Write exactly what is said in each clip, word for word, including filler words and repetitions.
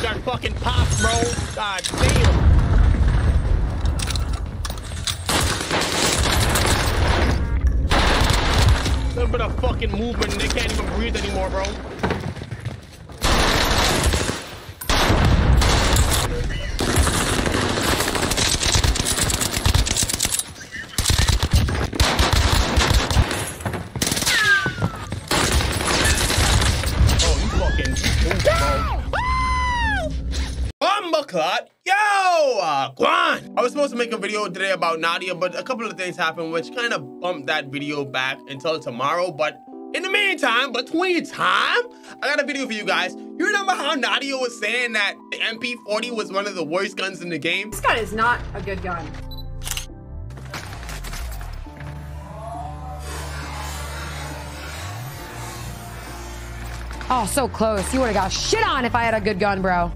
things are fucking popped, bro. God damn. A little bit of fucking movement and they can't even breathe anymore, bro. Supposed to make a video today about Nadia, but a couple of things happened which kind of bumped that video back until tomorrow. But in the meantime, between time, I got a video for you guys. You remember how Nadia was saying that the M P forty was one of the worst guns in the game? This gun is not a good gun. Oh, so close. You would have got shit on if I had a good gun, bro.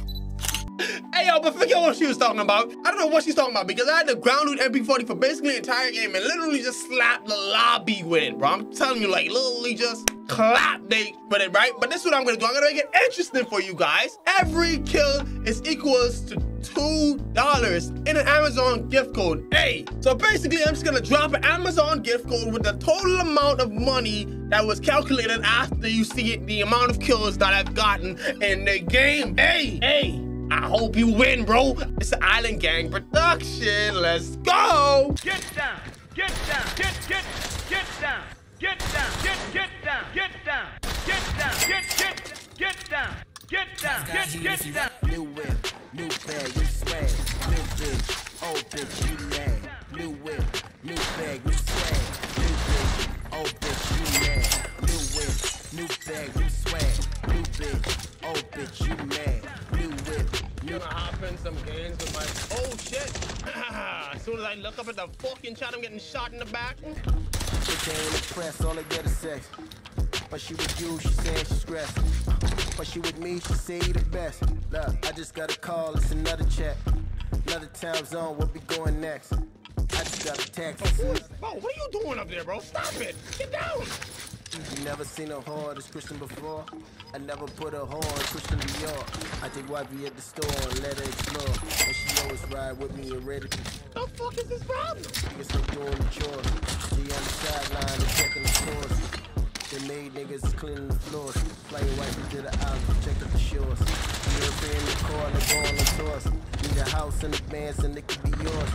Hey, yo, but forget what she was talking about. I don't know what she's talking about because I had to ground loot M P forty for basically the entire game and literally just slapped the lobby with it, bro. I'm telling you, like, literally just clapped they with it, right? But this is what I'm going to do. I'm going to make it interesting for you guys. Every kill is equals to two dollars in an Amazon gift code. Hey, so basically, I'm just going to drop an Amazon gift code with the total amount of money that was calculated after you see it, the amount of kills that I've gotten in the game. Hey, hey. I hope you win, bro. It's an Island Gang production. Let's go. Get down. Get down. Get get get down. Get down. Get get down. Get down. Get down. Get get get down. Get down. Get get down. New whip, new bag, new swag, new bitch, old bitch, you mad. New whip, new bag, new swag, new bitch, old bitch, you mad. New whip, new bag, new swag, new bitch, old bitch, you mad. I'm gonna hop in some games with my... Oh, shit! As soon as I look up at the fucking shot, I'm getting shot in the back. She came to press, all I get is sex. But she with you, she said she's stressed. But she with me, she say you the best. Look, I just got a call, it's another check. Another time zone, we'll be going next. I just got a text. Oh, bro, what are you doing up there, bro? Stop it! Get down! You never seen a whore as Christian before. I never put a whore in Christian Dior. I take wifey at the store and let her explore. And she always ride with me and ready. The fuck is this problem? Niggas ain't doing the chores. She on the sideline and checking the stores. They made niggas cleaning the floors. Fly your wifey to the island and check out the shores. European the car and they're going on tours. Need a house and a man's and it could be yours.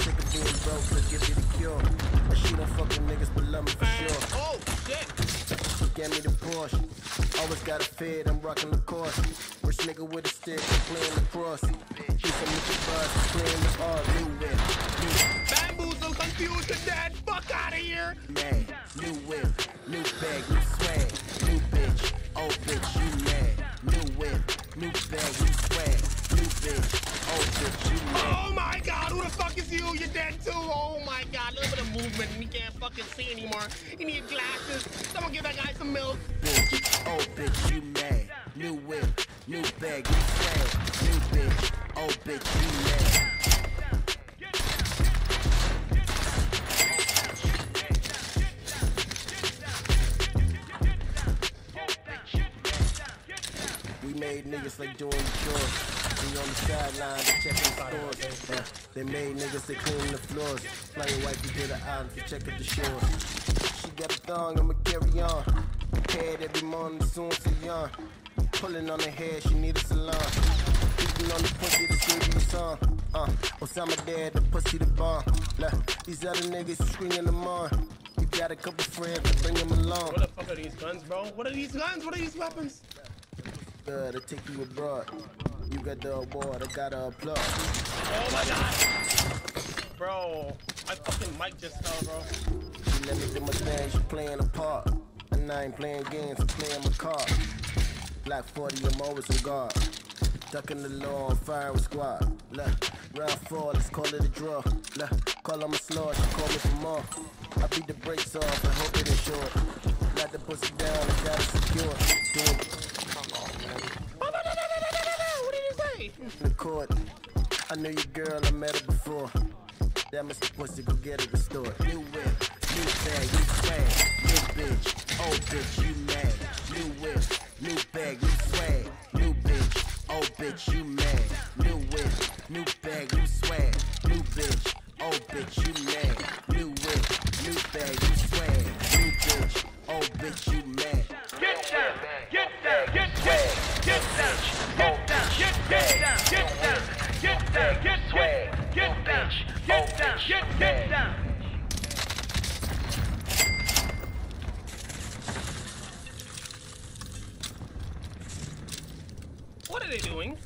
Sick of being broke, so give you the cure. I shoot on fucking niggas, but love me for sure. Oh, shit. She gave me the Porsche. Always got a fit, I'm rocking the course. Rich nigga with a stick, playing the cross. She's a little buzz, playing the R. New whip, new whip. Bamboozle, confused to death. Fuck out of here. Man, new whip, new bag, new swag. New bitch, old bitch, you mad. New whip, new bag, new swag. New bitch, old bitch, you mad. Oh my god, who the fuck is you? You're dead too. Oh my god, a little bit of movement. We can't fucking see anymore. You need glasses. Someone give that guy some milk. Bitch, old bitch, you mad. New whip, new bag, new swag. New bitch, old bitch, you mad. Made niggas like doing chores. We on the sideline, checking the stores. Uh, they made niggas that clean the floors. Fly your wifey to the island to check out the shores. She got a thong, I'ma carry on. Head every morning, soon to yawn. Pulling on the hair, she need a salon. Eating on the pussy, the sweet song. Uh, Osama dead, the pussy, the bomb. Nah, these other niggas screaming them on. You got a couple friends, but bring them along. What the fuck are these guns, bro? What are these guns? What are these weapons? I take you abroad. You got the award. I gotta applaud. Oh my god, bro! My fucking mic just fell, bro. She let me do my thing. She playing a part, and I ain't playing games. I'm playing my card. Black forty, I'm always on guard. Ducking the law, firing squad. Look, round four, let's call it a draw. Look, call on my slaw. She call me for more. I beat the brakes off. I hope it ain't short. Got the pussy down. I gotta secure. Doing the court. I knew your girl, I met her before. That must be pussy, go get it restored. New whip, new bag, new swag. New bitch, old bitch, you mad. New whip, new bag, new swag. New bitch, old old bitch, you mad. New whip, new bag, new swag. New bitch, old bitch, you mad. New whip, new bag, new swag. New bitch, old bitch, you mad. Get down, get down, get down, get down, get down, get down, get down, get down, get down, get down, get down, get down. What are they doing?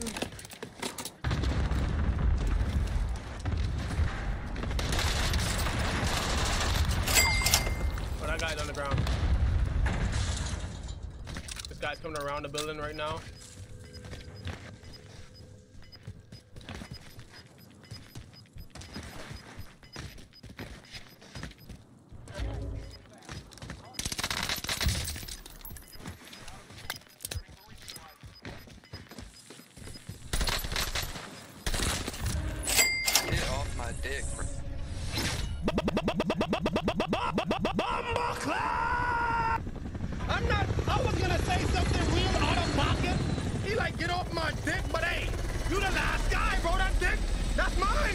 Oh, that guy's on the ground. This guy's coming around the building right now. I'm not, I was gonna say something real out of pocket. He like, get off my dick, but hey, you the last guy, bro, that dick, that's mine.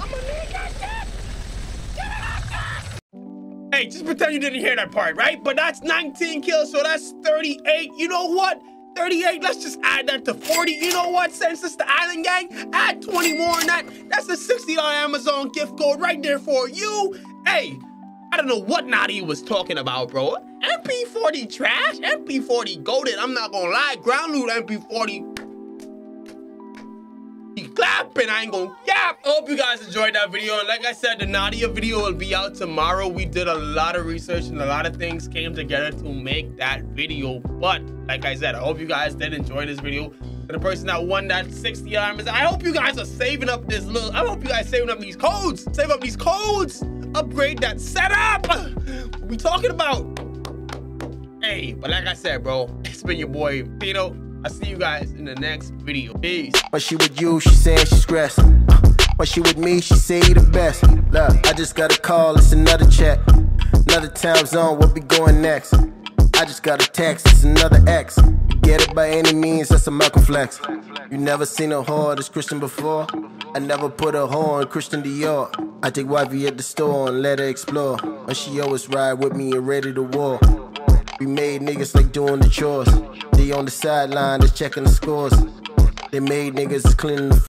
I'm gonna need that dick. Get it off that. Hey, just pretend you didn't hear that part, right? But that's nineteen kills, so that's thirty-eight. You know what? thirty-eight, let's just add that to forty. You know what, since it's the Island Gang, add twenty more and that. That's a sixty dollar Amazon gift code right there for you. Hey, I don't know what Naughty was talking about, bro. M P forty trash, M P forty goated, I'm not gonna lie. Ground loot M P forty. He clapping, I ain't gonna yap. I hope you guys enjoyed that video. And like I said, the Naughty video will be out tomorrow. We did a lot of research and a lot of things came together to make that video. But like I said, I hope you guys did enjoy this video. For the person that won that sixty arms, I hope you guys are saving up this little, I hope you guys saving up these codes. Save up these codes. Upgrade that setup. What we talking about? Hey, but like I said, bro, it's been your boy Tino. I'll see you guys in the next video. Peace. When she with you, she said she's stressed. When she with me, she say you the best. Look, I just got a call, it's another check. Another time zone, what be going next? I just got a text, it's another ex. You get it by any means, that's a Malcolm flex. You never seen a whore as Christian before. I never put a whore on Christian Dior. I take wifey at the store and let her explore. And she always ride with me and ready to war. We made niggas like doing the chores. They on the sideline, that's checking the scores. They made niggas cleaning the